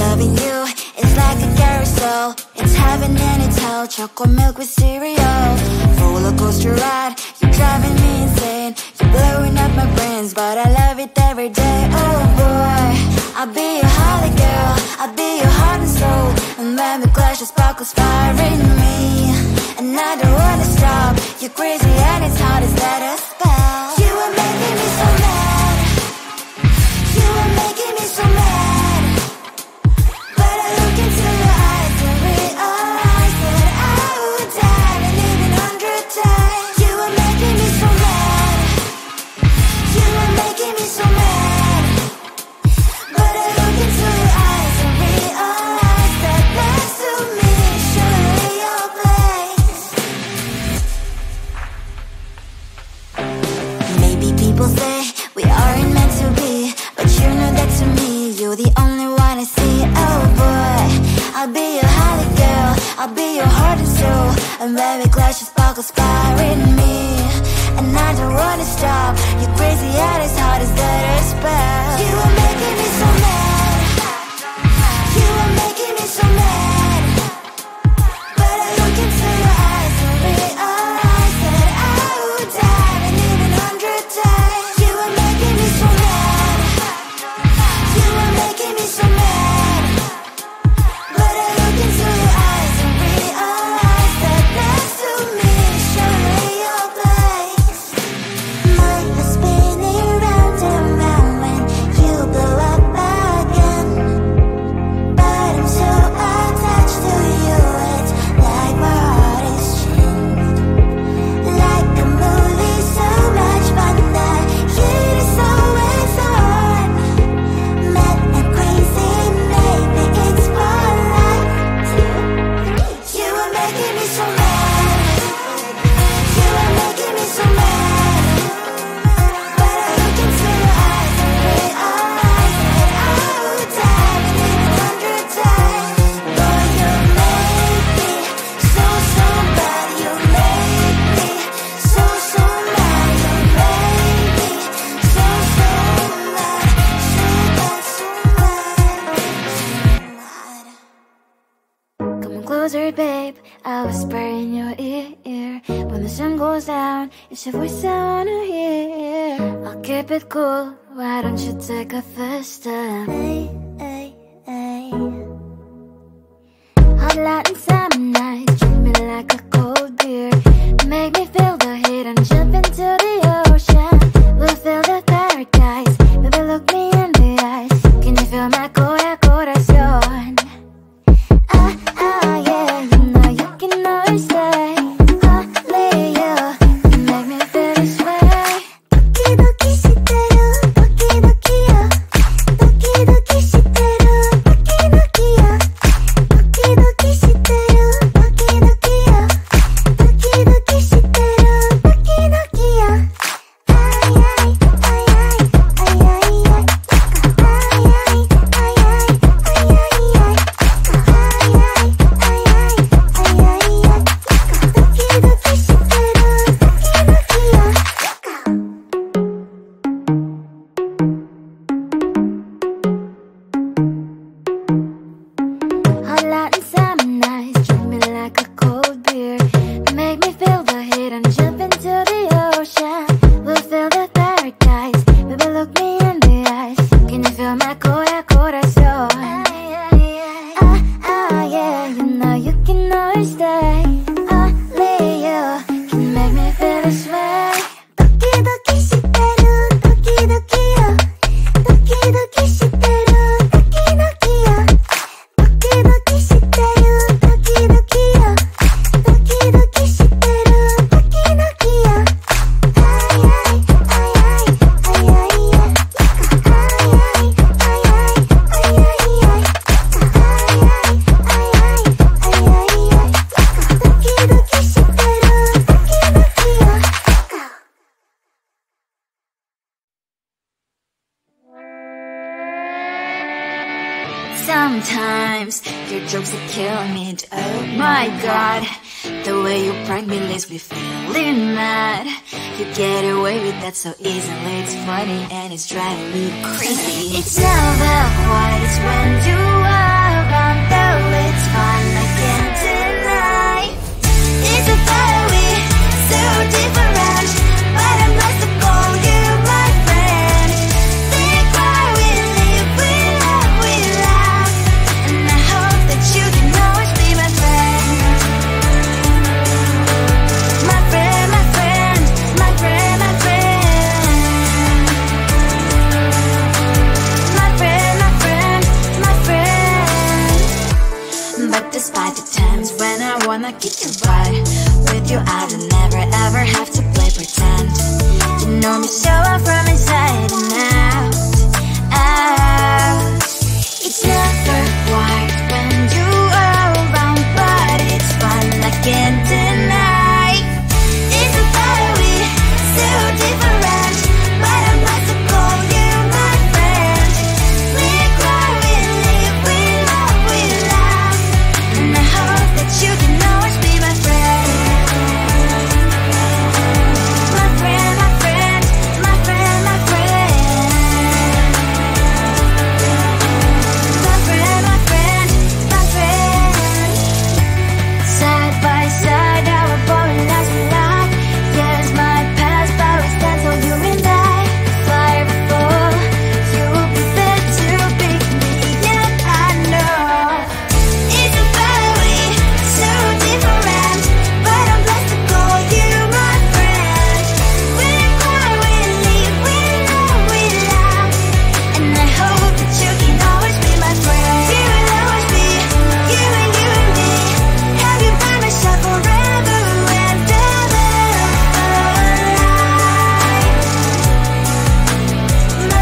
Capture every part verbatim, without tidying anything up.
Loving you is like a carousel. It's heaven and it's hell. Chocolate milk with cereal. Roller coaster ride. You're driving me insane. You're blowing up my brains, but I love it every day. Oh boy, I'll be your holy girl. I'll be your heart and soul. And when we clash, your sparkle's firing me. And I don't wanna stop. You're crazy and it's hard as that a spell. You are making me so mad. You are making me so mad. People say we aren't meant to be, but you know that to me, you're the only one I see. Oh boy, I'll be your holy girl. I'll be your heart and soul. And when we clash, your sparkle's firing me. And I don't wanna stop. You're crazy and it's hard as that a spell. You are making me so mad. You are making me so mad. It's your voice I wanna hear. I'll keep it cool. Why don't you take a first step? Hey, hey, hey. Hot light and summer night. Treat me like a cold beer. Make me feel the heat and jump into the ocean. We'll feel the paradise. Baby, look me in the eyes. Can you feel my cora corazón? Ah, ah, yeah. You know you can always stay. Sometimes your jokes are killing me. Oh my god, the way you prank me leaves me feeling mad. You get away with that so easily. It's funny and it's driving me crazy. It's never quite as when you are. by the times when I wanna get you right. With you I don't never ever have to play pretend. You know me so well from inside and out, out. It's never quiet when you are around, but it's fun, I can't deny. It's a better we so different, but I must call you my friend. We cry, we live, we love, we laugh, and I hope that you can always be my friend. My friend, my friend, my friend, my friend. My friend, my friend, my friend. Side by side, our bond lasts a lot. Yes, my past, but we stand so you and I. Fly before you will be there to pick me up, I know. It's a family, so different, but I'm blessed to call you my friend. We cry, we live, we love, we laugh, and I hope that you can always be my friend. You will always be, you and you and me. Have you by my side forever and ever. My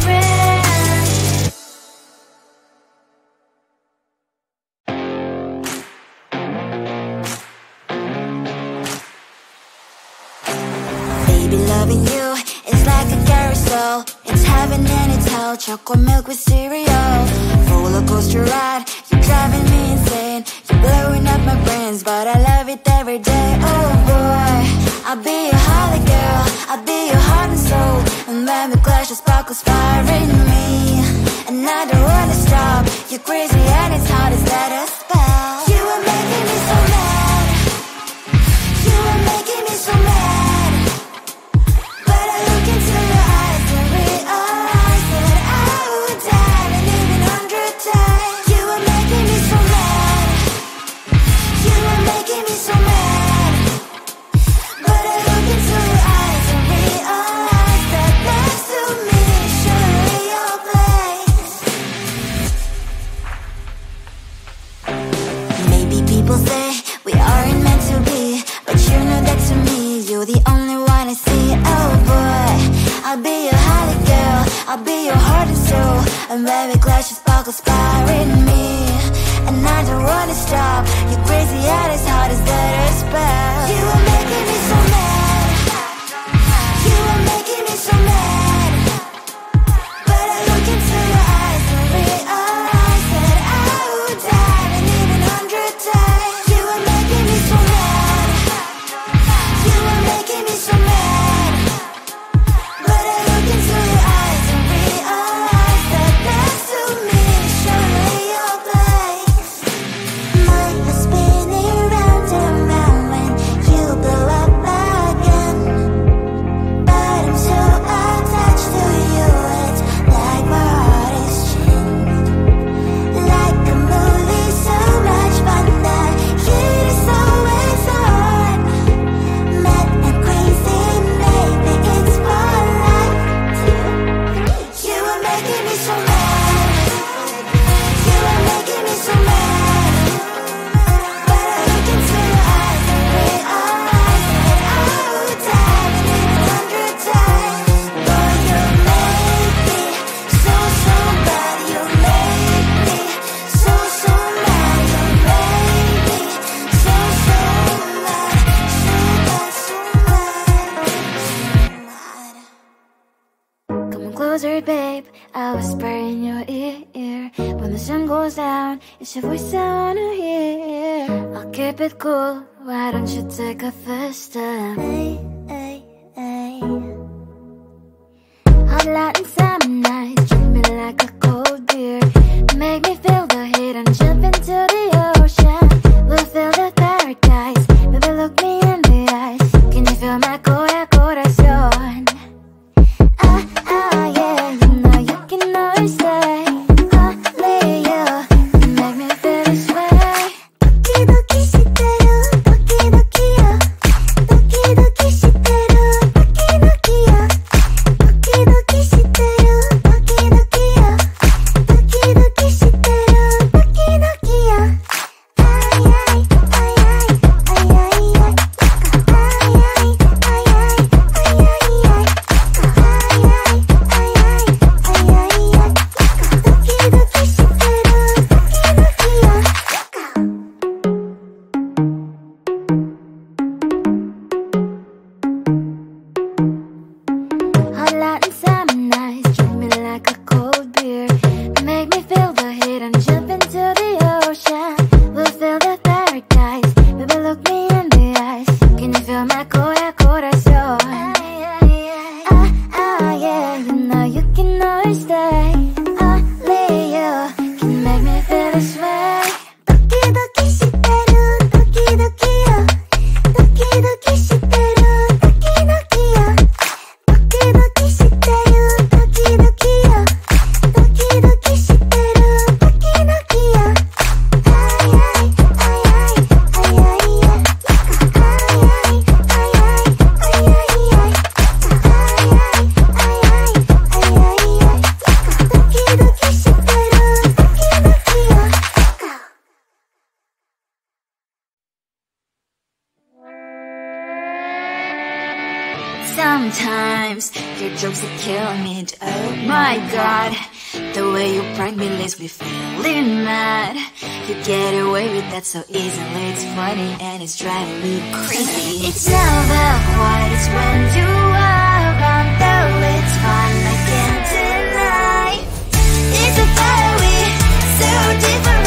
friend. Baby, loving you is like a carousel. It's heaven and it's hell, chocolate milk with cereal. Roller coaster ride, you're driving me insane. You're blowing up my brains, but I love it every day. Oh boy, I'll be your holy girl, I'll be your heart and soul. And when we clash, the sparkles fire in me, and I don't wanna stop. You're crazy and it's hard, is that a spell? You are making me so mad, you are making me so mad. But I look into your eyes and realize that I would die and even hundred times. You are making me so mad, you are making me so mad. But I look into your eyes and realize that next to me should be your place. Maybe people say we aren't meant to be, but you know that to me, you're the only one I see. Oh boy, I'll be your holy girl, I'll be your heart and soul. And when we clash, your sparkles fire in me, and I don't wanna stop. You're crazy and it's hard, is that a spell? You are making me so mad, you are making me so mad. But I look into your eyes and realize that I would die and even hundred times. You are making me so mad, you are making me so mad. But I look into your eyes and realize that next to me surely your place. Mine was spinning round and round when you blew up again. But I'm so attached to you, it's like my heart is chained. Like a movie, so much fun that it is always on. Mad and crazy, maybe it's more like two. You are making me so mad, you are making me so mad. But I look into your eyes and realize that I would die and even hundred times. Boy, you make me so, so bad. You make me so, so mad. You make me so, so mad. So bad, so mad, so mad. Come closer, babe, I whisper in your ear. When the sun goes down, it's your voice I wanna hear. I'll keep it cool, why don't you take a first step? Hey, hey, hey. Hot light and summer night, treat me like a cold beer. Make me feel the heat and jump into the ocean. We'll feel the paradise, baby, look me in the eyes. Can you feel my cora, corazón? Ah, ah, yeah, you know you can always say only you can make me feel this way. ドキドキしてる、ドキドキよ、ドキドキしてる。sometimes. Your jokes are killing me, oh my god. The way you prank me leaves me feeling mad. You get away with that so easily, it's funny and it's driving me crazy. It's never quiet, it's when you are around, though it's fun, I can't deny. It's a fire we so different,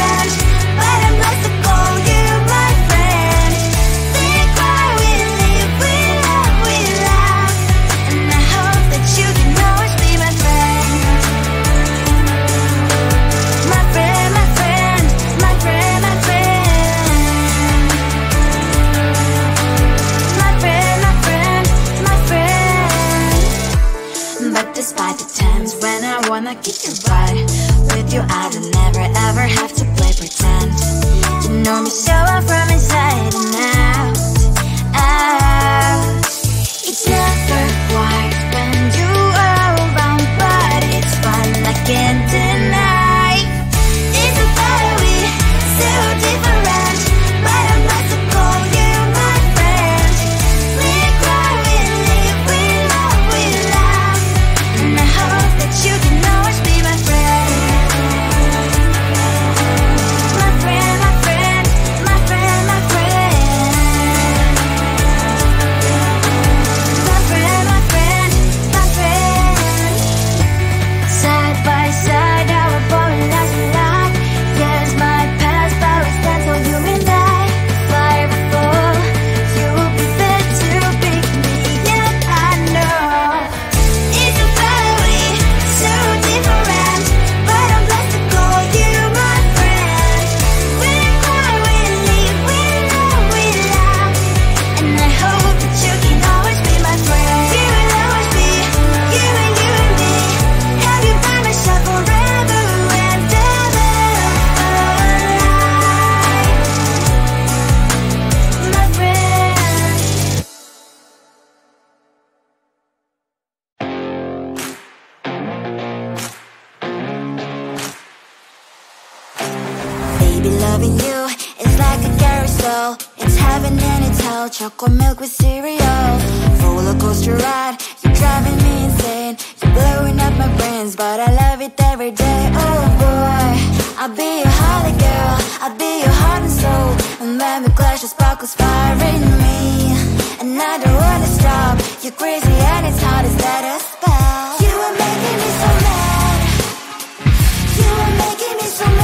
but I'm not the goal. Despite the times when I wanna kick your butt, with you I don't never ever have to play pretend. You know me so well from inside and out, out. It's never quiet when you are around, but it's fun, I can't deny. It's a fire we so different, but I'm not so cold, you're my friend. We cry, we live, we love, we laugh, and I hope that you can always be my friend. My friend, my friend, my friend, my friend. My friend, my friend, my friend. Side by side, our bond lasts a lot. Yes, my past, but we stand so you and I. Fire before, you will be there to pick me up, I know. It's a fire we so different, but I'm blessed to call you my friend. We cry, we live, we love, we laugh, and I hope that you can always be my friend. You will always be you and you and me. Have you by my side forever and ever, my friend. Baby, loving you is like a carousel. It's heaven and it's hell, chocolate milk with cereal. Roller coaster ride, you're driving me insane. You're blowing up my brains, but I love it every day. Oh boy, I'll be your holy girl, I'll be your heart and soul. And when we clash, the sparkles fire in me, and I don't wanna stop. You're crazy and it's hard, is that a spell? You are making me so mad, you are making me so mad.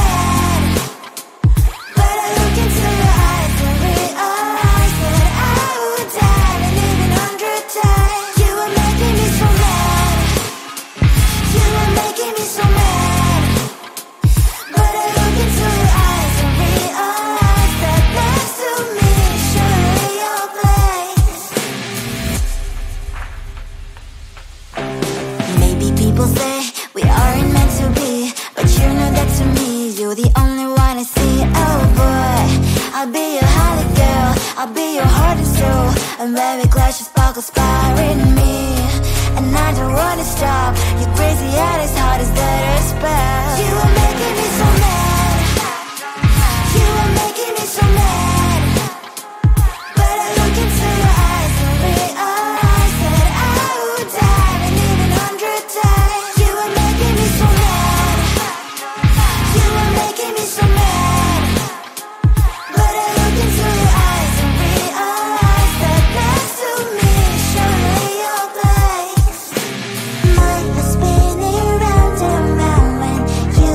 But I look into your eyes and realize that I would die and even hundred times. You are making me so mad, you are making me so mad. But I look into your eyes and realize that next to me is surely your place. Maybe people say we aren't meant to be, but you know that to me, you're the only one I see. Oh boy, I'll be your holy girl, I'll be your heart and soul. And when we clash, your sparkles fire in me, and I don't wanna stop. You're crazy and it's hard, is that a spell? You are making me so mad, you are making me so mad. But I look into your eyes and realize that I would die and even hundred times. You are making me so mad, you are making me so mad. But I look into your eyes and realize that next to me is surely your place. Mind was spinning round and round when you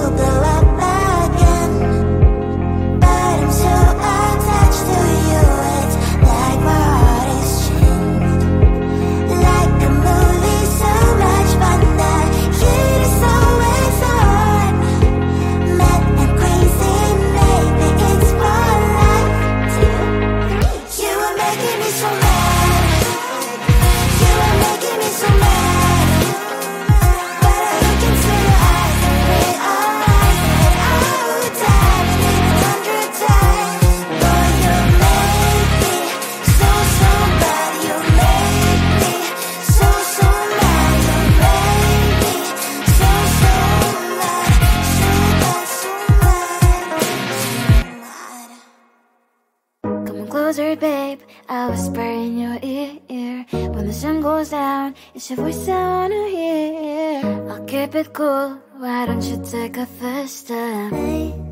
buzzard, babe, I whisper in your ear. When the sun goes down, it's your voice I wanna hear. I'll keep it cool, why don't you take a first step?